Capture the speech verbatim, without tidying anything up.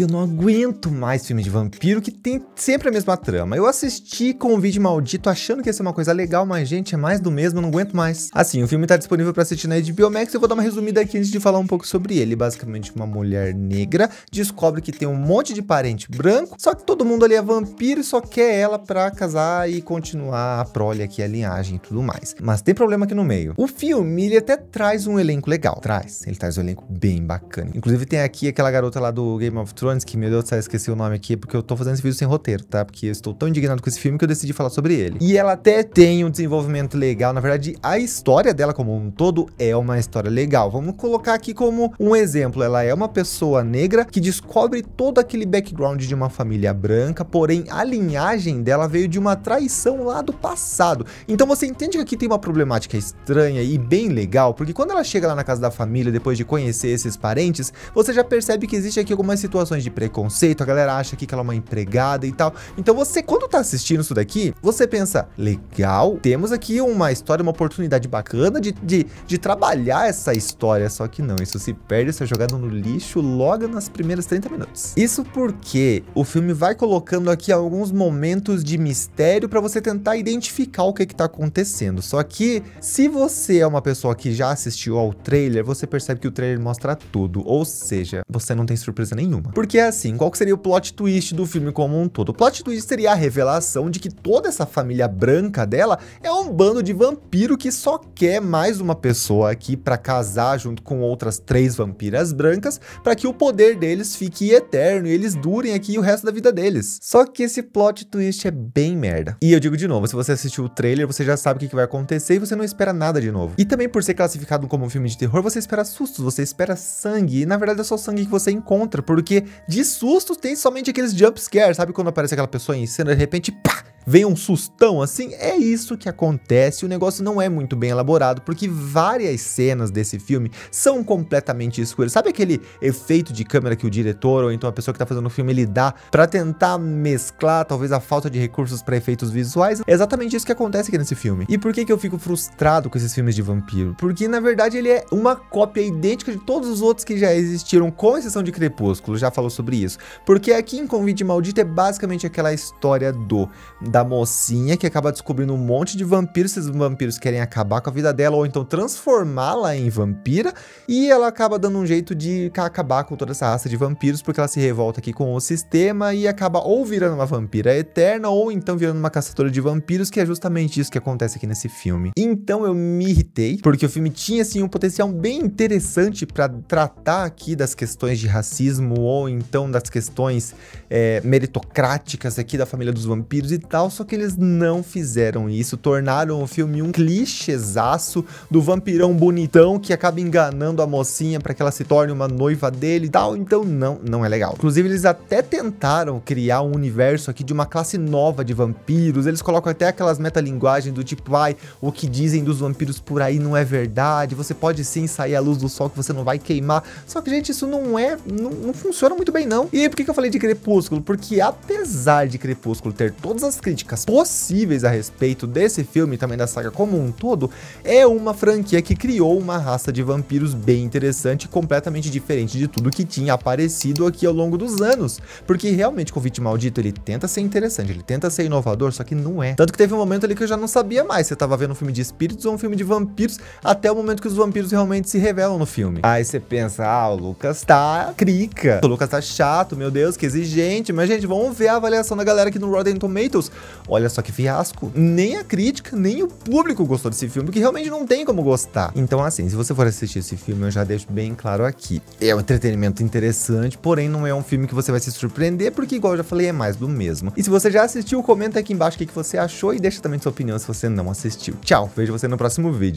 Eu não aguento mais filmes de vampiro que tem sempre a mesma trama. Eu assisti Convite Maldito achando que ia ser uma coisa legal, mas gente, é mais do mesmo, eu não aguento mais. Assim, o filme tá disponível pra assistir na H B O Max, eu vou dar uma resumida aqui antes de falar um pouco sobre ele. Basicamente, uma mulher negra descobre que tem um monte de parente branco, só que todo mundo ali é vampiro e só quer ela pra casar e continuar a prole aqui, a linhagem e tudo mais. Mas tem problema aqui no meio. O filme, ele até traz um elenco legal. Traz, ele traz um elenco bem bacana. Inclusive tem aqui aquela garota lá do Game of Thrones, que meu Deus do céu, esqueci o nome aqui, porque eu tô fazendo esse vídeo sem roteiro, tá? Porque eu estou tão indignado com esse filme que eu decidi falar sobre ele. E ela até tem um desenvolvimento legal, na verdade a história dela como um todo é uma história legal. Vamos colocar aqui como um exemplo, ela é uma pessoa negra que descobre todo aquele background de uma família branca, porém a linhagem dela veio de uma traição lá do passado. Então você entende que aqui tem uma problemática estranha e bem legal, porque quando ela chega lá na casa da família, depois de conhecer esses parentes, você já percebe que existe aqui algumas situações de preconceito, a galera acha aqui que ela é uma empregada e tal. Então você, quando tá assistindo isso daqui, você pensa, legal, temos aqui uma história, uma oportunidade bacana de, de, de trabalhar essa história, só que não, isso se perde, isso é jogado no lixo logo nas primeiras trinta minutos. Isso porque o filme vai colocando aqui alguns momentos de mistério pra você tentar identificar o que é que tá acontecendo, só que se você é uma pessoa que já assistiu ao trailer, você percebe que o trailer mostra tudo, ou seja, você não tem surpresa nenhuma. Porque é assim, qual que seria o plot twist do filme como um todo? O plot twist seria a revelação de que toda essa família branca dela é um bando de vampiro que só quer mais uma pessoa aqui pra casar junto com outras três vampiras brancas, pra que o poder deles fique eterno e eles durem aqui o resto da vida deles. Só que esse plot twist é bem merda. E eu digo de novo, se você assistiu o trailer, você já sabe o que, que vai acontecer e você não espera nada de novo. E também por ser classificado como um filme de terror, você espera sustos, você espera sangue, e na verdade é só sangue que você encontra, porque de susto tem somente aqueles jumpscares, sabe quando aparece aquela pessoa em cena, de repente, pá! Vem um sustão assim, é isso que acontece. O negócio não é muito bem elaborado, porque várias cenas desse filme são completamente escuras. Sabe aquele efeito de câmera que o diretor ou então a pessoa que tá fazendo o filme, ele dá pra tentar mesclar, talvez, a falta de recursos pra efeitos visuais? É exatamente isso que acontece aqui nesse filme. E por que que eu fico frustrado com esses filmes de vampiro? Porque, na verdade, ele é uma cópia idêntica de todos os outros que já existiram, com exceção de Crepúsculo, já falou sobre isso. Porque aqui em Convite Maldito é basicamente aquela história do... da da mocinha que acaba descobrindo um monte de vampiros, esses vampiros querem acabar com a vida dela ou então transformá-la em vampira, e ela acaba dando um jeito de acabar com toda essa raça de vampiros, porque ela se revolta aqui com o sistema e acaba ou virando uma vampira eterna ou então virando uma caçadora de vampiros, que é justamente isso que acontece aqui nesse filme. Então eu me irritei, porque o filme tinha assim um potencial bem interessante pra tratar aqui das questões de racismo ou então das questões é, meritocráticas aqui da família dos vampiros e tal, só que eles não fizeram isso, tornaram o filme um clichêzaço do vampirão bonitão que acaba enganando a mocinha pra que ela se torne uma noiva dele e tal, então não, não é legal. Inclusive eles até tentaram criar um universo aqui de uma classe nova de vampiros, eles colocam até aquelas metalinguagens do tipo, ai, o que dizem dos vampiros por aí não é verdade, você pode sim sair à luz do sol que você não vai queimar, só que gente, isso não é, não, não funciona muito bem não. E aí por que que eu falei de Crepúsculo? Porque apesar de Crepúsculo ter todas as críticas possíveis a respeito desse filme e também da saga como um todo, é uma franquia que criou uma raça de vampiros bem interessante, completamente diferente de tudo que tinha aparecido aqui ao longo dos anos, porque realmente Convite Maldito, ele tenta ser interessante, ele tenta ser inovador, só que não é. Tanto que teve um momento ali que eu já não sabia mais se eu tava vendo um filme de espíritos ou um filme de vampiros, até o momento que os vampiros realmente se revelam no filme. Aí você pensa, ah, o Lucas tá crica, o Lucas tá chato, meu Deus, que exigente, mas gente, vamos ver a avaliação da galera aqui no Rotten Tomatoes. Olha só que fiasco, nem a crítica nem o público gostou desse filme, porque realmente não tem como gostar. Então assim, se você for assistir esse filme, eu já deixo bem claro aqui, é um entretenimento interessante, porém não é um filme que você vai se surpreender, porque igual eu já falei, é mais do mesmo. E se você já assistiu, comenta aqui embaixo o que você achou e deixa também sua opinião se você não assistiu. Tchau, vejo você no próximo vídeo.